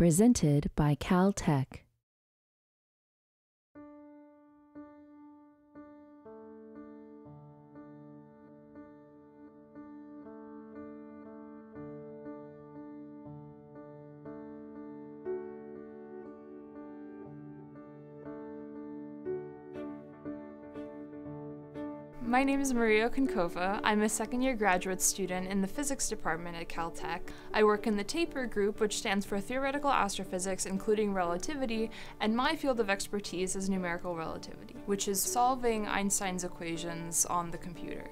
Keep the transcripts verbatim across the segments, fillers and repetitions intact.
presented by Caltech. My name is Maria Okounkova. I'm a second-year graduate student in the physics department at Caltech. I work in the TAPER group, which stands for Theoretical Astrophysics, including Relativity, and my field of expertise is numerical relativity, which is solving Einstein's equations on the computer.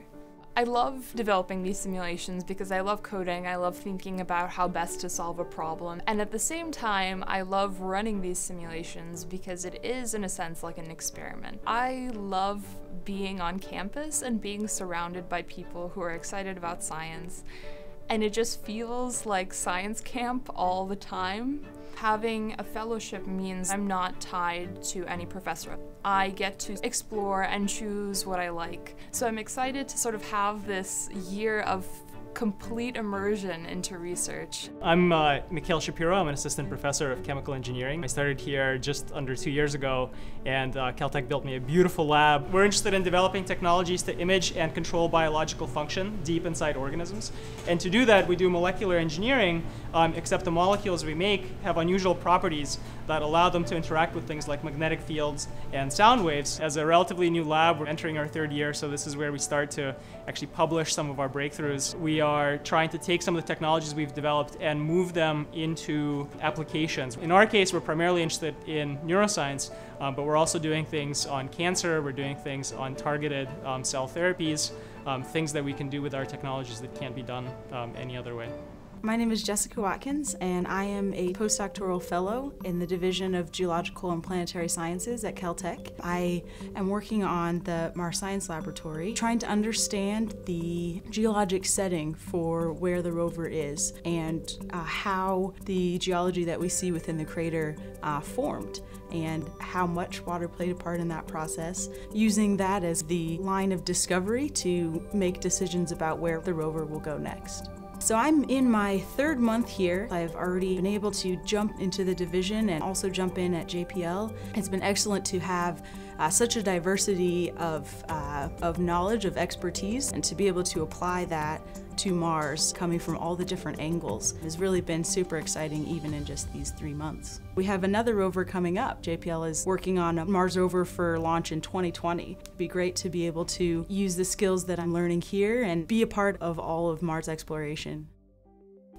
I love developing these simulations because I love coding, I love thinking about how best to solve a problem, and at the same time, I love running these simulations because it is, in a sense, like an experiment. I love being on campus and being surrounded by people who are excited about science, and it just feels like science camp all the time. Having a fellowship means I'm not tied to any professor. I get to explore and choose what I like. So I'm excited to sort of have this year of complete immersion into research. I'm uh, Mikhail Shapiro. I'm an assistant professor of chemical engineering. I started here just under two years ago, and uh, Caltech built me a beautiful lab. We're interested in developing technologies to image and control biological function deep inside organisms. And to do that, we do molecular engineering, um, except the molecules we make have unusual properties that allow them to interact with things like magnetic fields and sound waves. As a relatively new lab, we're entering our third year, so this is where we start to actually publish some of our breakthroughs. We We are trying to take some of the technologies we've developed and move them into applications. In our case, we're primarily interested in neuroscience, um, but we're also doing things on cancer, we're doing things on targeted um, cell therapies, um, things that we can do with our technologies that can't be done um, any other way. My name is Jessica Watkins, and I am a postdoctoral fellow in the Division of Geological and Planetary Sciences at Caltech. I am working on the Mars Science Laboratory, trying to understand the geologic setting for where the rover is and uh, how the geology that we see within the crater uh, formed, and how much water played a part in that process, using that as the line of discovery to make decisions about where the rover will go next. So I'm in my third month here. I've already been able to jump into the division and also jump in at J P L. It's been excellent to have uh, such a diversity of, uh, of knowledge, of expertise, and to be able to apply that to Mars, coming from all the different angles, has really been super exciting even in just these three months. We have another rover coming up. J P L is working on a Mars rover for launch in twenty twenty. It'd be great to be able to use the skills that I'm learning here and be a part of all of Mars exploration.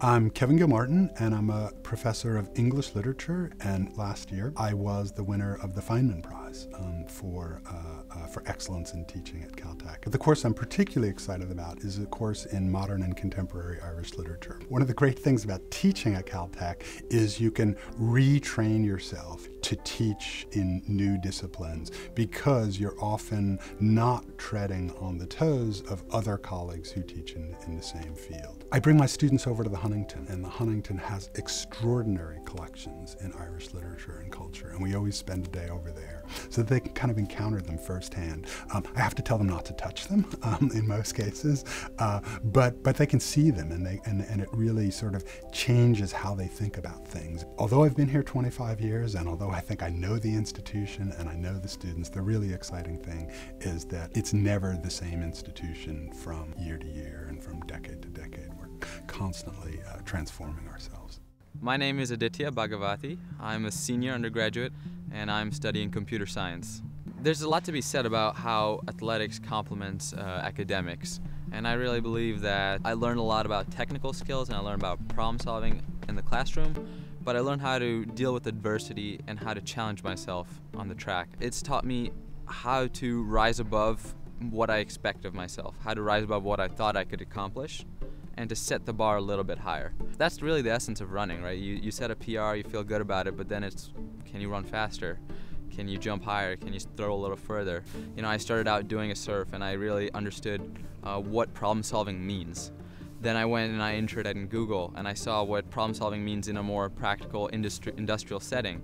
I'm Kevin Gilmartin, and I'm a professor of English literature, and last year I was the winner of the Feynman Prize um, for, uh, uh, for excellence in teaching at Caltech. But the course I'm particularly excited about is a course in modern and contemporary Irish literature. One of the great things about teaching at Caltech is you can retrain yourself to teach in new disciplines, because you're often not treading on the toes of other colleagues who teach in, in the same field. I bring my students over to the Huntington, and the Huntington has extraordinary collections in Irish literature and culture, and we always spend a day over there so that they can kind of encounter them firsthand. Um, I have to tell them not to touch them um, in most cases, uh, but but they can see them, and they and, and it really sort of changes how they think about things. Although I've been here twenty-five years, and although I think I know the institution and I know the students, the really exciting thing is that it's never the same institution from year to year and from decade to decade. We're constantly uh, transforming ourselves. My name is Aditya Bhagavati. I'm a senior undergraduate, and I'm studying computer science. There's a lot to be said about how athletics complements uh, academics, and I really believe that I learned a lot about technical skills, and I learned about problem solving in the classroom, but I learned how to deal with adversity and how to challenge myself on the track. It's taught me how to rise above what I expect of myself, how to rise above what I thought I could accomplish, and to set the bar a little bit higher. That's really the essence of running, right? You, you set a P R, you feel good about it, but then it's, can you run faster? Can you jump higher? Can you throw a little further? You know, I started out doing a surf, and I really understood uh, what problem solving means. Then I went and I entered it in Google, and I saw what problem solving means in a more practical industri industrial setting.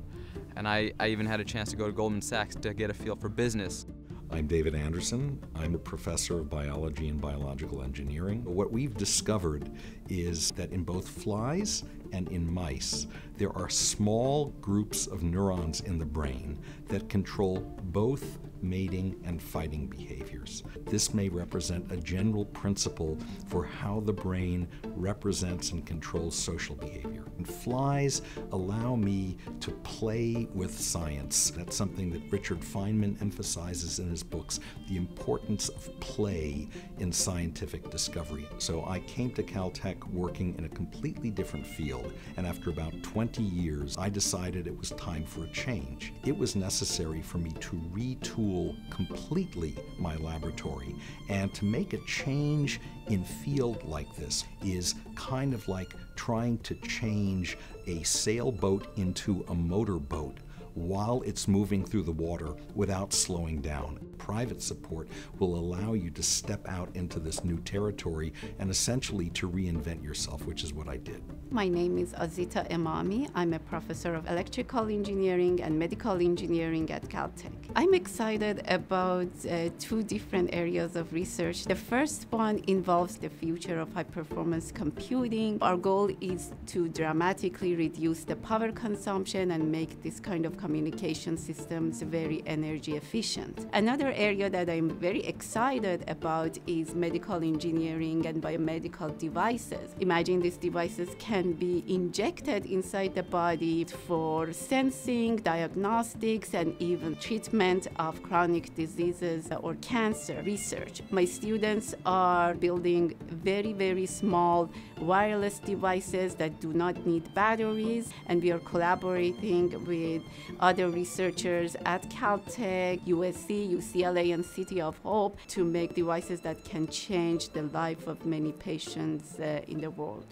And I, I even had a chance to go to Goldman Sachs to get a feel for business. I'm David Anderson. I'm a professor of biology and biological engineering. What we've discovered is that in both flies and in mice, there are small groups of neurons in the brain that control both mating and fighting behaviors. This may represent a general principle for how the brain represents and controls social behavior. And flies allow me to play with science. That's something that Richard Feynman emphasizes in his books, the importance of play in scientific discovery. So I came to Caltech working in a completely different field, and after about twenty years, I decided it was time for a change. It was necessary for me to retool completely my laboratory, and to make a change in field like this is kind of like trying to change a sailboat into a motorboat while it's moving through the water without slowing down. Private support will allow you to step out into this new territory and essentially to reinvent yourself, which is what I did. My name is Azita Emami. I'm a professor of electrical engineering and medical engineering at Caltech. I'm excited about uh, two different areas of research. The first one involves the future of high-performance computing. Our goal is to dramatically reduce the power consumption and make this kind of communication systems very energy efficient. Another Another area that I'm very excited about is medical engineering and biomedical devices. Imagine these devices can be injected inside the body for sensing, diagnostics, and even treatment of chronic diseases or cancer research. My students are building very, very small wireless devices that do not need batteries, and we are collaborating with other researchers at Caltech, U S C, U C L A, and City of Hope to make devices that can change the life of many patients uh, in the world.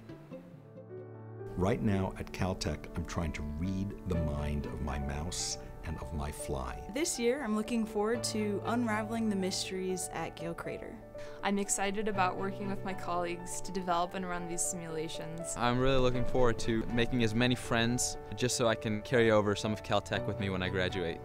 Right now at Caltech, I'm trying to read the mind of my mouse and of my fly. This year, I'm looking forward to unraveling the mysteries at Gale Crater. I'm excited about working with my colleagues to develop and run these simulations. I'm really looking forward to making as many friends just so I can carry over some of Caltech with me when I graduate.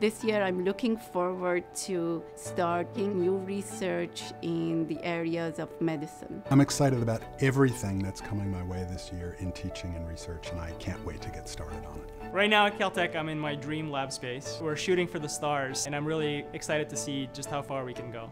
This year, I'm looking forward to starting new research in the areas of medicine. I'm excited about everything that's coming my way this year in teaching and research, and I can't wait to get started on it. Right now at Caltech, I'm in my dream lab space. We're shooting for the stars, and I'm really excited to see just how far we can go.